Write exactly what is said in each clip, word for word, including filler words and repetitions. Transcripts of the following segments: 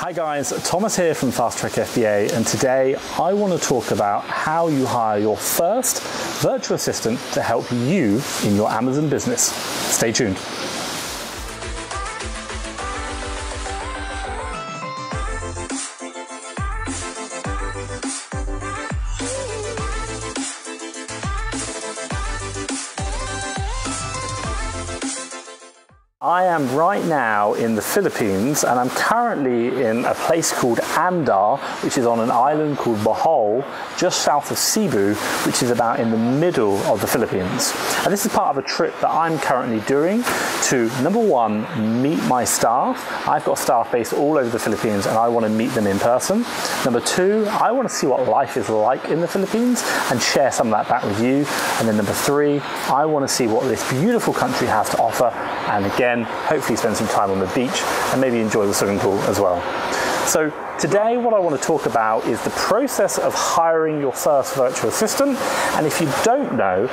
Hi guys, Thomas here from FastTrack F B A, and today I want to talk about how you hire your first virtual assistant to help you in your Amazon business. Stay tuned. I am right now in the Philippines, and I'm currently in a place called Anda, which is on an island called Bohol, just south of Cebu, which is about in the middle of the Philippines. And this is part of a trip that I'm currently doing to, number one, meet my staff. I've got staff based all over the Philippines, and I want to meet them in person. Number two, I want to see what life is like in the Philippines and share some of that back with you. And then number three, I want to see what this beautiful country has to offer, and again, hopefully spend some time on the beach and maybe enjoy the swimming pool as well. So today what I want to talk about is the process of hiring your first virtual assistant. And if you don't know,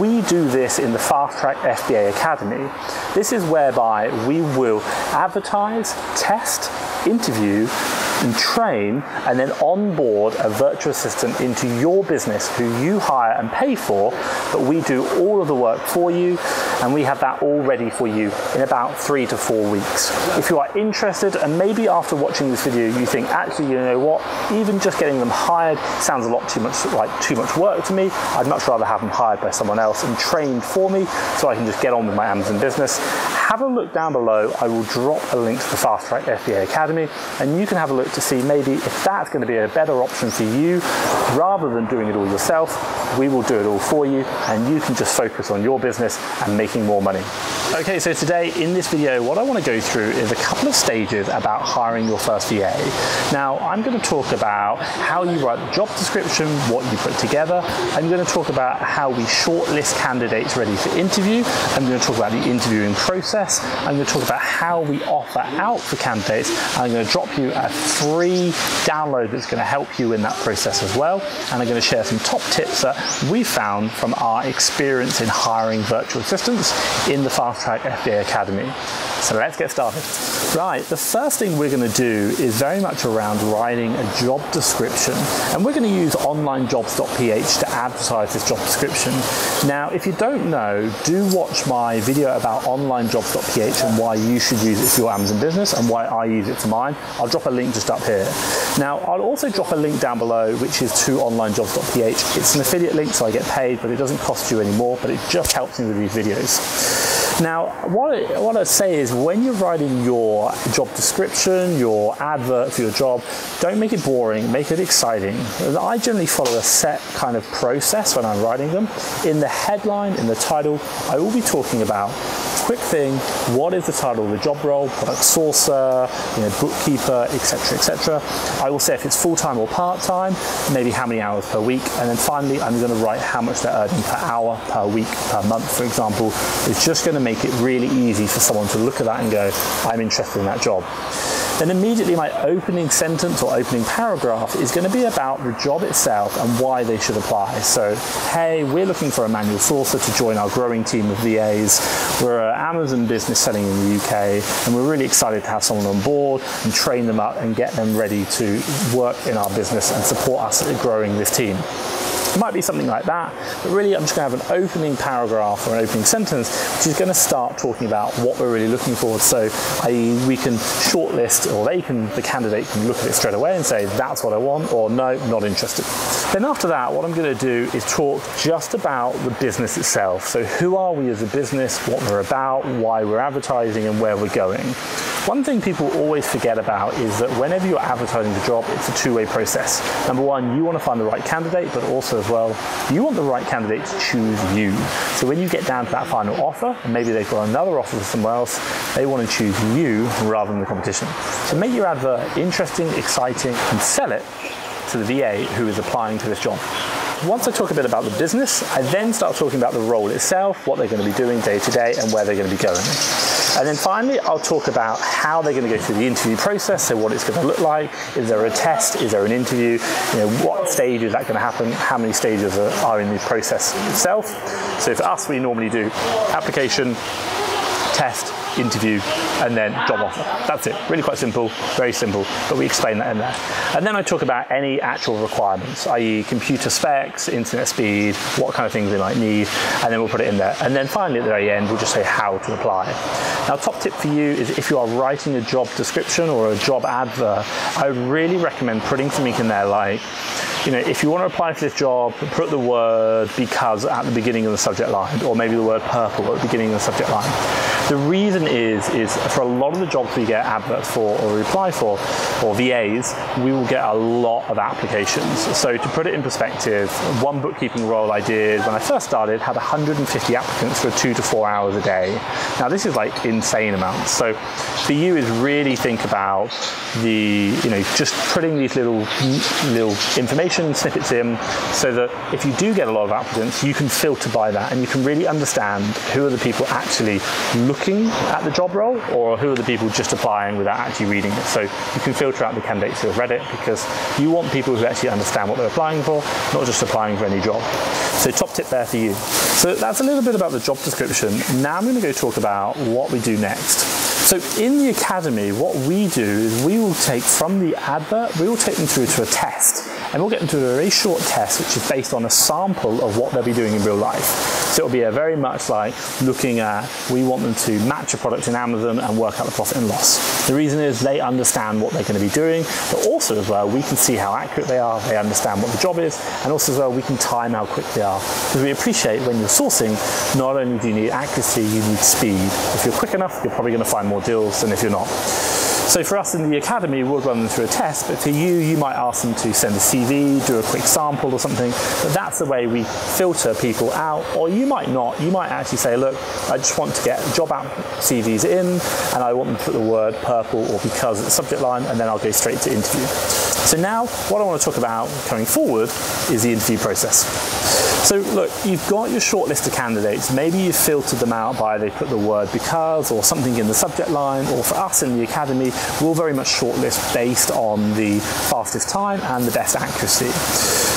we do this in the FastTrack F B A Academy. This is whereby we will advertise, test, interview, and train, and then onboard a virtual assistant into your business who you hire and pay for, but we do all of the work for you, and we have that all ready for you in about three to four weeks. If you are interested, and maybe after watching this video you think, actually, you know what, even just getting them hired sounds a lot too much like too much work to me, I'd much rather have them hired by someone else and trained for me so I can just get on with my Amazon business, have a look down below. I will drop a link to the FastTrack F B A Academy, and you can have a look to see maybe if that's going to be a better option for you. Rather than doing it all yourself, we will do it all for you, and you can just focus on your business and making more money. Okay, so today in this video what I want to go through is a couple of stages about hiring your first V A. Now I'm going to talk about how you write the job description, what you put together. I'm going to talk about how we shortlist candidates ready for interview. I'm going to talk about the interviewing process. I'm going to talk about how we offer out for candidates. I'm going to drop you a free download that's going to help you in that process as well, and I'm going to share some top tips that we found from our experience in hiring virtual assistants in the FastTrack F B A Academy. So let's get started. Right, the first thing we're going to do is very much around writing a job description, and we're going to use online jobs dot p h to advertise this job description. Now if you don't know, do watch my video about online jobs dot p h and why you should use it for your Amazon business and why I use it for mine. I'll drop a link just up here. Now I'll also drop a link down below which is to online jobs dot p h. It's an affiliate link, so I get paid, but it doesn't cost you any more, but it just helps me with these videos. Now, what, what I'd say is when you're writing your job description, your advert for your job, don't make it boring, make it exciting. I generally follow a set kind of process when I'm writing them. In the headline, in the title, I will be talking about quick thing, what is the title of the job role, product sourcer, you know, bookkeeper, et cetera, et cetera. I will say if it's full-time or part-time, maybe how many hours per week, and then finally, I'm gonna write how much they're earning per hour, per week, per month, for example. It's just gonna make Make it really easy for someone to look at that and go, I'm interested in that job. Then immediately my opening sentence or opening paragraph is going to be about the job itself and why they should apply. So, hey, we're looking for a manual sourcer to join our growing team of V As. We're an Amazon business selling in the U K, and we're really excited to have someone on board and train them up and get them ready to work in our business and support us at growing this team. It might be something like that, but really I'm just going to have an opening paragraph or an opening sentence which is going to start talking about what we're really looking for, so I, we can shortlist, or they can, the candidate can look at it straight away and say that's what I want, or no, not interested. Then after that what I'm going to do is talk just about the business itself, so who are we as a business, what we're about, why we're advertising, and where we're going. One thing people always forget about is that whenever you're advertising the job, it's a two-way process. Number one, you want to find the right candidate, but also as well, you want the right candidate to choose you. So when you get down to that final offer, and maybe they've got another offer from somewhere else, they want to choose you rather than the competition. So make your advert interesting, exciting, and sell it to the V A who is applying to this job. Once I talk a bit about the business, I then start talking about the role itself, what they're going to be doing day to day, and where they're going to be going. And then finally, I'll talk about how they're going to go through the interview process, so what it's going to look like, is there a test, is there an interview, you know, what stage is that going to happen, how many stages are, are in the process itself. So for us, we normally do application, test, interview, and then job offer. That's it. Really quite simple, very simple, but we explain that in there. And then I talk about any actual requirements, that is computer specs, internet speed, what kind of things they might need, and then we'll put it in there. And then finally at the very end, we'll just say how to apply. Now, top tip for you is if you are writing a job description or a job advert, I would really recommend putting something in there like, you know, if you want to apply for this job, put the word because at the beginning of the subject line, or maybe the word purple at the beginning of the subject line. The reason is, is for a lot of the jobs we get adverts for or we apply for, or V As, we will get a lot of applications. So to put it in perspective, one bookkeeping role I did when I first started had one hundred fifty applicants for two to four hours a day. Now this is like insane amounts. So for you is really think about the, you know, just putting these little, little information snippets in so that if you do get a lot of applicants, you can filter by that and you can really understand who are the people actually looking at the job role or who are the people just applying without actually reading it. So you can filter out the candidates who have read it because you want people who actually understand what they're applying for, not just applying for any job. So top tip there for you. So that's a little bit about the job description. Now I'm going to go talk about what we do next. So in the academy, what we do is we will take from the advert, we will take them through to a test. And we'll get them to a very short test, which is based on a sample of what they'll be doing in real life. So it'll be a very much like looking at, we want them to match a product in Amazon and work out the profit and loss. The reason is they understand what they're going to be doing, but also as well, we can see how accurate they are, they understand what the job is, and also as well, we can time how quick they are. Because we appreciate when you're sourcing, not only do you need accuracy, you need speed. If you're quick enough, you're probably going to find more deals than if you're not. So for us in the academy, we'll run them through a test, but for you, you might ask them to send a C V, do a quick sample or something, but that's the way we filter people out, or you might not. You might actually say, look, I just want to get job app C Vs in, and I want them to put the word purple or because at the subject line, and then I'll go straight to interview. So now, what I want to talk about going forward is the interview process. So look, you've got your short list of candidates. Maybe you've filtered them out by they put the word because or something in the subject line, or for us in the academy, we'll very much shortlist based on the fastest time and the best accuracy.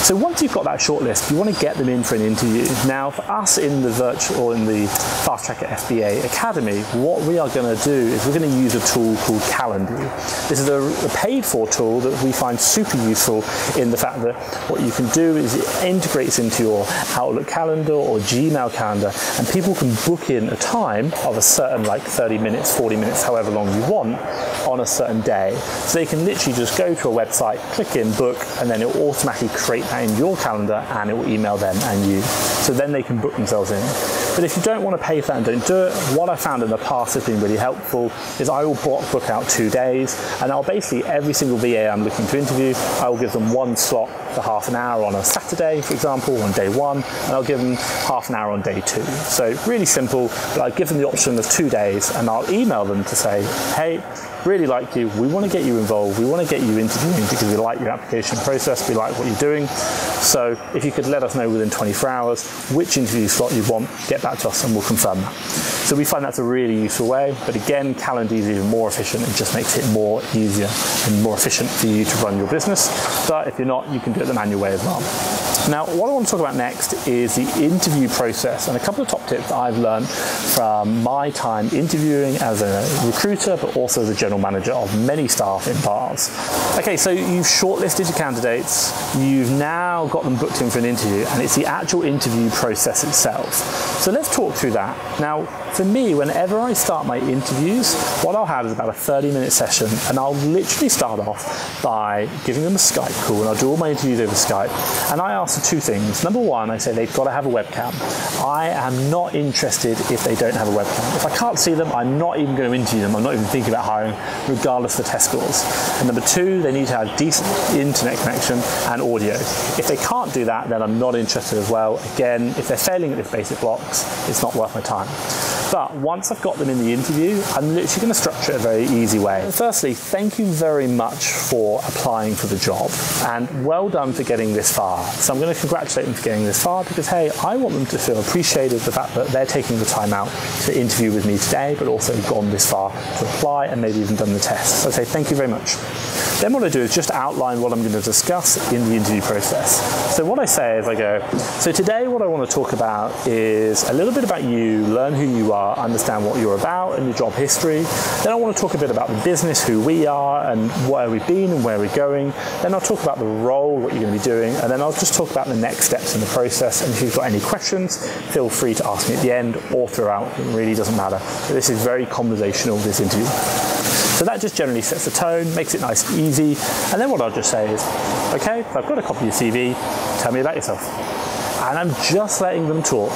So once you've got that shortlist, you want to get them in for an interview. Now for us in the virtual or in the FastTrack F B A Academy, what we are going to do is we're going to use a tool called Calendly. This is a, a paid for tool that we find super useful in the fact that what you can do is it integrates into your Outlook calendar or Gmail calendar, and people can book in a time of a certain like thirty minutes, forty minutes, however long you want on a certain day. So they can literally just go to a website, click in book, and then it will automatically create that in your calendar and it will email them and you. So then they can book themselves in. But if you don't want to pay for that and don't do it, what I found in the past has been really helpful is I will book out two days and I'll basically every single V A I'm looking to interview, I will give them one slot for half an hour on a Saturday, for example, on day one, and I'll give them half an hour on day two. So really simple, but I give them the option of two days and I'll email them to say, hey, really like you, we want to get you involved, we want to get you interviewing because we like your application process, we like what you're doing. So if you could let us know within twenty-four hours which interview slot you want, get back to us and we'll confirm that. So we find that's a really useful way, but again, Calendly is even more efficient. It just makes it more easier and more efficient for you to run your business. But if you're not, you can do it the manual way as well. Now, what I want to talk about next is the interview process and a couple of top tips that I've learned from my time interviewing as a recruiter, but also as a general manager of many staff in bars. Okay, so you've shortlisted your candidates, you've now got them booked in for an interview, and it's the actual interview process itself. So let's talk through that. Now, for me, whenever I start my interviews, what I'll have is about a thirty minute session, and I'll literally start off by giving them a Skype call, and I'll do all my interviews over Skype, and I ask them two things. Number one, I say they've got to have a webcam. I am not interested if they don't have a webcam. If I can't see them, I'm not even going to interview them. I'm not even thinking about hiring, regardless of the test scores. And number two, they need to have decent internet connection and audio. If they can't do that, then I'm not interested as well. Again, if they're failing at these basic blocks, it's not worth my time. But once I've got them in the interview, I'm literally going to structure it a very easy way. Firstly, thank you very much for applying for the job and well done for getting this far. So I'm going to congratulate them for getting this far because, hey, I want them to feel appreciated the fact that they're taking the time out to interview with me today, but also gone this far to apply and maybe even done the test. So I say thank you very much. Then what I do is just outline what I'm going to discuss in the interview process. So what I say is I go, so today what I want to talk about is a little bit about you, learn who you are, understand what you're about and your job history. Then I want to talk a bit about the business, who we are and where we've been and where we're going. Then I'll talk about the role, what you're going to be doing, and then I'll just talk about the next steps in the process. And if you've got any questions, feel free to ask me at the end or throughout. It really doesn't matter. But this is very conversational, this interview. So that just generally sets the tone, makes it nice and easy. And then what I'll just say is, okay, I've got a copy of your C V, tell me about yourself. And I'm just letting them talk.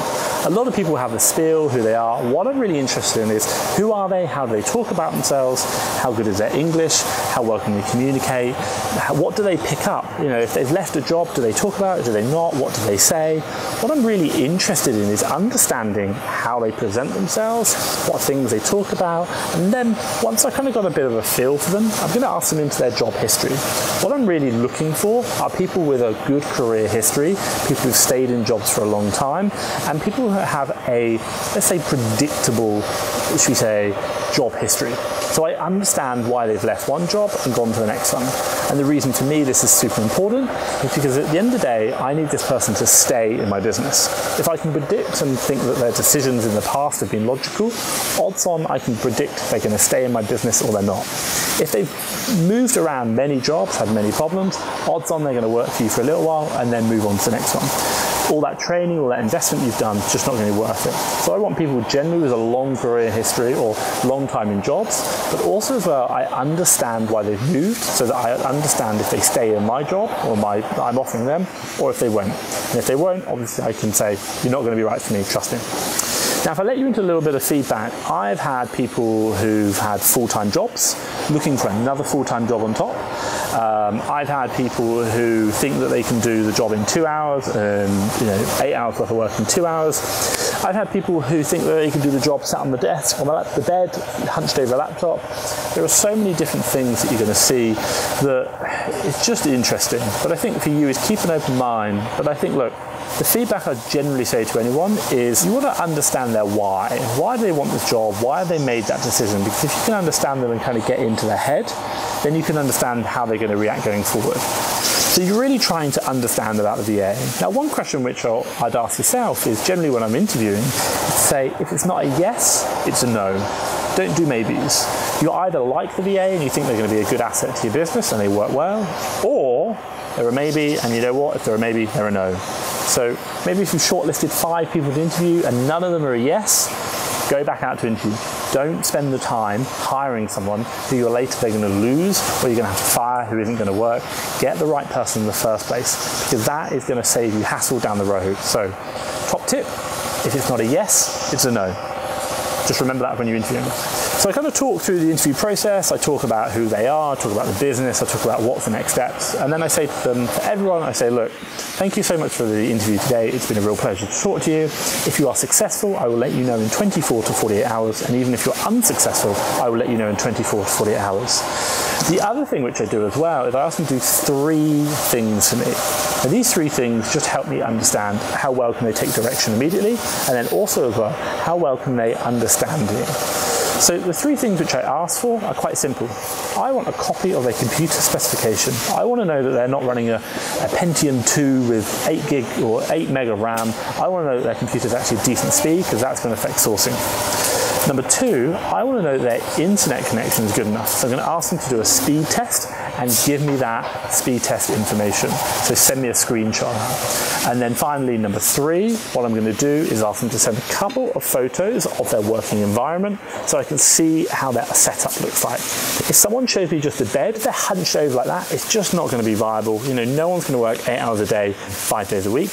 A lot of people have the spiel, who they are. What I'm really interested in is who are they, how do they talk about themselves, how good is their English, how well can they communicate, how, what do they pick up? You know, if they've left a job, do they talk about it, do they not, what do they say? What I'm really interested in is understanding how they present themselves, what things they talk about, and then once I kind of got a bit of a feel for them, I'm going to ask them into their job history. What I'm really looking for are people with a good career history, people who've stayed in jobs for a long time, and people who have a, let's say, predictable, should we say, job history. So I understand why they've left one job and gone to the next one. And the reason for me this is super important is because at the end of the day, I need this person to stay in my business. If I can predict and think that their decisions in the past have been logical, odds on I can predict they're going to stay in my business or they're not. If they've moved around many jobs, had many problems, odds on they're going to work for you for a little while and then move on to the next one. All that training, all that investment you've done, it's just not going to be worth it. So I want people generally with a long career history or long time in jobs, but also as well, I understand why they've moved so that I understand if they stay in my job or my I'm offering them, or if they won't. And if they won't, obviously I can say, you're not going to be right for me, trust me. Now, if I let you into a little bit of feedback, I've had people who've had full-time jobs looking for another full-time job on top. Um, I've had people who think that they can do the job in two hours and, you know, eight hours worth of work in two hours. I've had people who think that they can do the job sat on the desk, on the bed, hunched over a laptop. There are so many different things that you're going to see that it's just interesting. But I think for you is keep an open mind. But I think, look, the feedback I generally say to anyone is you want to understand their why. Why do they want this job? Why have they made that decision? Because if you can understand them and kind of get into their head, then you can understand how they're going to react going forward. So you're really trying to understand about the V A. Now, one question which I'll, I'd ask yourself is generally when I'm interviewing, say, if it's not a yes, it's a no. Don't do maybes. You either like the V A and you think they're going to be a good asset to your business and they work well, or they're a maybe, and you know what? If they're a maybe, they're a no. So maybe if you've shortlisted five people to interview and none of them are a yes, go back out to interview. Don't spend the time hiring someone who you're later they're going to lose or you're going to have to fire who isn't going to work. Get the right person in the first place because that is going to save you hassle down the road. So top tip, if it's not a yes, it's a no. Just remember that when you're interviewing. So I kind of talk through the interview process, I talk about who they are, I talk about the business, I talk about what's the next steps, and then I say to them, to everyone, I say, look, thank you so much for the interview today, it's been a real pleasure to talk to you. If you are successful, I will let you know in twenty-four to forty-eight hours, and even if you're unsuccessful, I will let you know in twenty-four to forty-eight hours. The other thing which I do as well is I ask them to do three things for me. Now these three things just help me understand how well can they take direction immediately, and then also as well, how well can they understand you. So the three things which I ask for are quite simple. I want a copy of their computer specification. I want to know that they're not running a, a Pentium two with eight gig or eight meg of RAM. I want to know that their computer is actually decent speed because that's going to affect sourcing. Number two, I want to know that their internet connection is good enough. So I'm going to ask them to do a speed test and give me that speed test information. So send me a screenshot. And then finally, number three, what I'm going to do is ask them to send a couple of photos of their working environment so I can see how their setup looks like. If someone shows me just a bed, if they're hunched over like that, it's just not going to be viable. You know, no one's going to work eight hours a day, five days a week.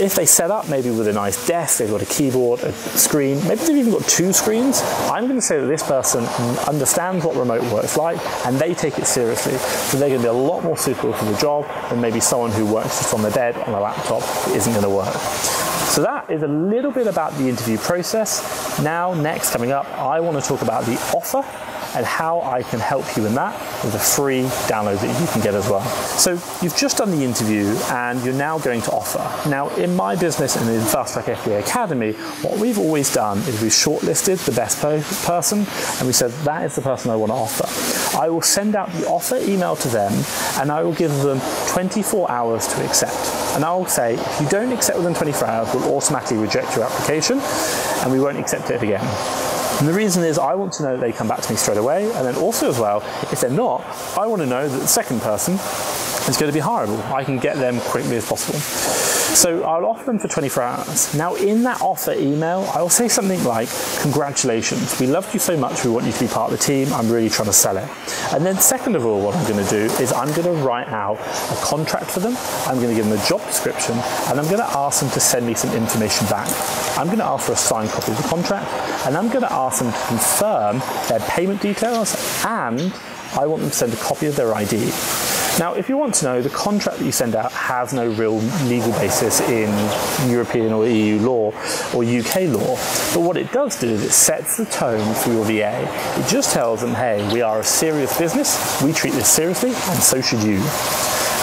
If they set up maybe with a nice desk, they've got a keyboard, a screen, maybe they've even got two screens, I'm going to say that this person understands what remote work's like and they take it seriously. So they're going to be a lot more suitable for the job than maybe someone who works just on their bed, on a laptop, isn't going to work. So that is a little bit about the interview process. Now, next coming up, I want to talk about the offer and how I can help you in that with a free download that you can get as well. So you've just done the interview and you're now going to offer. Now in my business and in FastTrack F B A Academy, what we've always done is we've shortlisted the best person and we said that is the person I want to offer. I will send out the offer email to them and I will give them twenty-four hours to accept. And I'll say if you don't accept within twenty-four hours, we'll automatically reject your application and we won't accept it again. And the reason is I want to know that they come back to me straight away, and then also as well, if they're not, I want to know that the second person is going to be hireable. I can get them quickly as possible. So I'll offer them for twenty-four hours. Now in that offer email, I'll say something like, congratulations, we loved you so much, we want you to be part of the team, I'm really trying to sell it. And then second of all, what I'm gonna do is I'm gonna write out a contract for them, I'm gonna give them a job description, and I'm gonna ask them to send me some information back. I'm gonna ask for a signed copy of the contract, and I'm gonna ask them to confirm their payment details, and I want them to send a copy of their I D. Now, if you want to know, the contract that you send out has no real legal basis in European or E U law or U K law, but what it does do is it sets the tone for your V A. It just tells them, hey, we are a serious business, we treat this seriously, and so should you.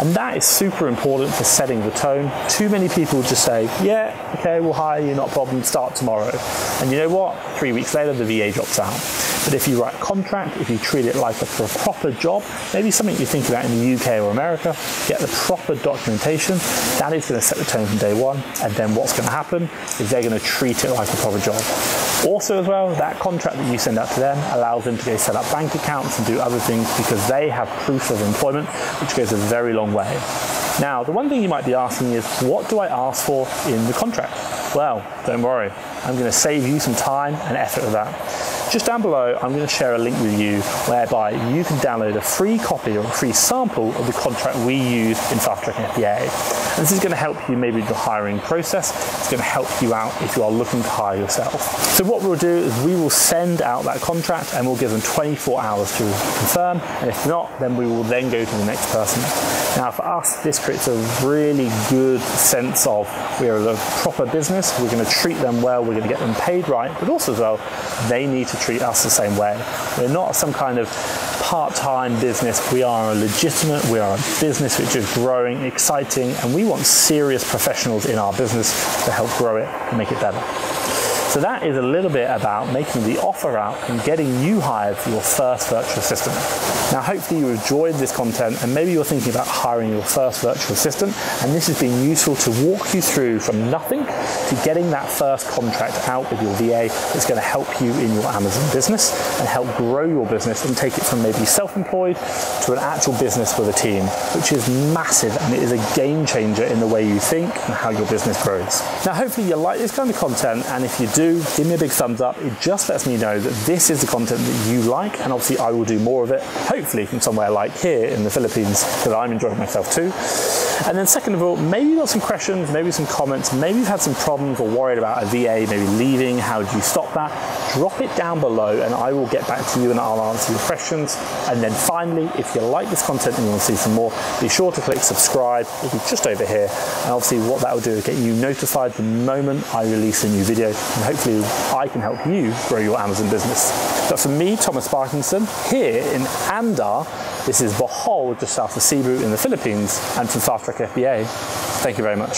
And that is super important for setting the tone. Too many people just say, yeah, okay, we'll hire you, not a problem, start tomorrow. And you know what? Three weeks later, the V A drops out. But if you write a contract, if you treat it like a, for a proper job, maybe something you think about in the U K or America, get the proper documentation, that is gonna set the tone from day one. And then what's gonna happen is they're gonna treat it like a proper job. Also as well, that contract that you send out to them allows them to go set up bank accounts and do other things because they have proof of employment, which goes a very long way. Now, the one thing you might be asking is, what do I ask for in the contract? Well, don't worry, I'm gonna save you some time and effort with that. Just down below, I'm going to share a link with you whereby you can download a free copy or a free sample of the contract we use in FastTrack F B A. And this is going to help you maybe with your hiring process. It's going to help you out if you are looking to hire yourself. So what we'll do is we will send out that contract and we'll give them twenty-four hours to confirm. And if not, then we will then go to the next person. Now for us, this creates a really good sense of we are a proper business. We're going to treat them well. We're going to get them paid right, but also as well, they need to treat us the same way. We're not some kind of part-time business. We are a legitimate, we are a business which is growing, exciting, and we want serious professionals in our business to help grow it and make it better. So that is a little bit about making the offer out and getting you hired for your first virtual assistant. Now, hopefully you enjoyed this content and maybe you're thinking about hiring your first virtual assistant, and this has been useful to walk you through from nothing to getting that first contract out with your V A that's gonna help you in your Amazon business and help grow your business and take it from maybe self-employed to an actual business with a team, which is massive and it is a game changer in the way you think and how your business grows. Now, hopefully you like this kind of content, and if you do, Do, give me a big thumbs up. It just lets me know that this is the content that you like, and obviously I will do more of it, hopefully from somewhere like here in the Philippines that I'm enjoying myself too. And then second of all, maybe you've got some questions, maybe some comments, maybe you've had some problems or worried about a V A maybe leaving, how do you stop that? Drop it down below and I will get back to you and I'll answer your questions. And then finally, if you like this content and you want to see some more, be sure to click subscribe, it'll be just over here. And obviously what that will do is get you notified the moment I release a new video. And hopefully I can help you grow your Amazon business. But for me, Thomas Parkinson, here in Anda, this is Bohol, just south of Cebu in the Philippines, and from FastTrack F B A, thank you very much.